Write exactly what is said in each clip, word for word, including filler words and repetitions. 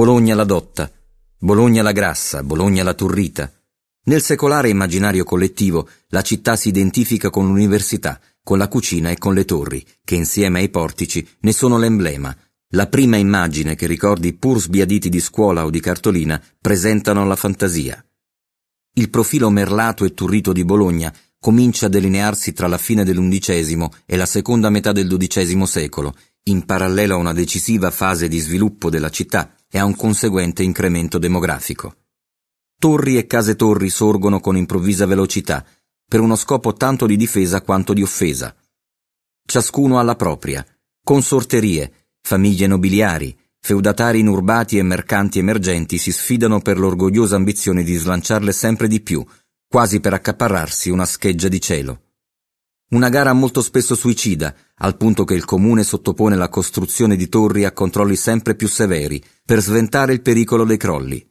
Bologna la dotta, Bologna la grassa, Bologna la turrita. Nel secolare immaginario collettivo la città si identifica con l'università, con la cucina e con le torri, che insieme ai portici ne sono l'emblema. La prima immagine che ricordi pur sbiaditi di scuola o di cartolina presentano la fantasia. Il profilo merlato e turrito di Bologna comincia a delinearsi tra la fine dell'undicesimo e la seconda metà del dodicesimo secolo, in parallelo a una decisiva fase di sviluppo della città e a un conseguente incremento demografico. Torri e case torri sorgono con improvvisa velocità, per uno scopo tanto di difesa quanto di offesa. Ciascuno ha la propria, con sorterie, famiglie nobiliari, feudatari inurbati e mercanti emergenti si sfidano per l'orgogliosa ambizione di slanciarle sempre di più, quasi per accaparrarsi una scheggia di cielo. Una gara molto spesso suicida, al punto che il comune sottopone la costruzione di torri a controlli sempre più severi per sventare il pericolo dei crolli.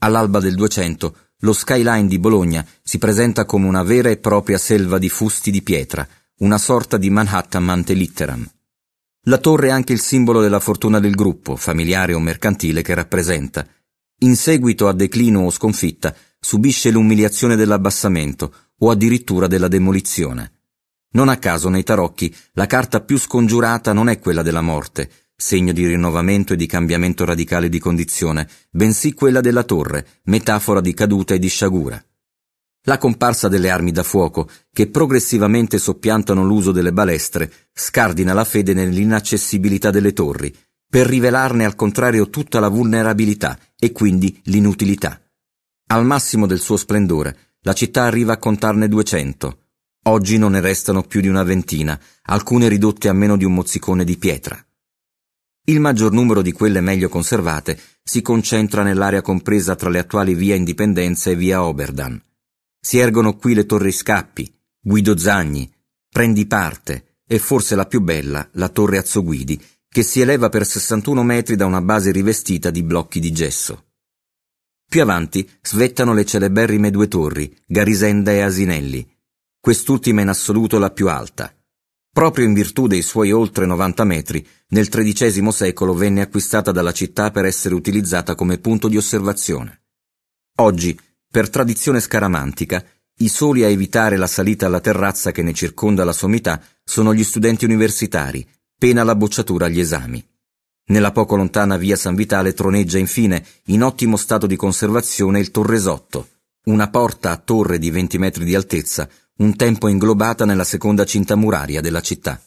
All'alba del Duecento, lo skyline di Bologna si presenta come una vera e propria selva di fusti di pietra, una sorta di Manhattan ante litteram. La torre è anche il simbolo della fortuna del gruppo, familiare o mercantile, che rappresenta. In seguito a declino o sconfitta, subisce l'umiliazione dell'abbassamento o addirittura della demolizione. Non a caso nei tarocchi la carta più scongiurata non è quella della morte, segno di rinnovamento e di cambiamento radicale di condizione, bensì quella della torre, metafora di caduta e di sciagura. La comparsa delle armi da fuoco, che progressivamente soppiantano l'uso delle balestre, scardina la fede nell'inaccessibilità delle torri, per rivelarne al contrario tutta la vulnerabilità e quindi l'inutilità. Al massimo del suo splendore, la città arriva a contarne duecento. Oggi non ne restano più di una ventina, alcune ridotte a meno di un mozzicone di pietra. Il maggior numero di quelle meglio conservate si concentra nell'area compresa tra le attuali via Indipendenza e via Oberdan. Si ergono qui le Torri Scappi, Guido Zagni, Prendiparte e forse la più bella, la Torre Azzoguidi, che si eleva per sessantuno metri da una base rivestita di blocchi di gesso. Più avanti svettano le celeberrime due torri, Garisenda e Asinelli, quest'ultima in assoluto la più alta. Proprio in virtù dei suoi oltre novanta metri, nel tredicesimo secolo venne acquistata dalla città per essere utilizzata come punto di osservazione. Oggi, per tradizione scaramantica, i soli a evitare la salita alla terrazza che ne circonda la sommità sono gli studenti universitari, pena la bocciatura agli esami. Nella poco lontana via San Vitale troneggia infine, in ottimo stato di conservazione, il Torresotto, una porta a torre di venti metri di altezza, un tempo inglobata nella seconda cinta muraria della città.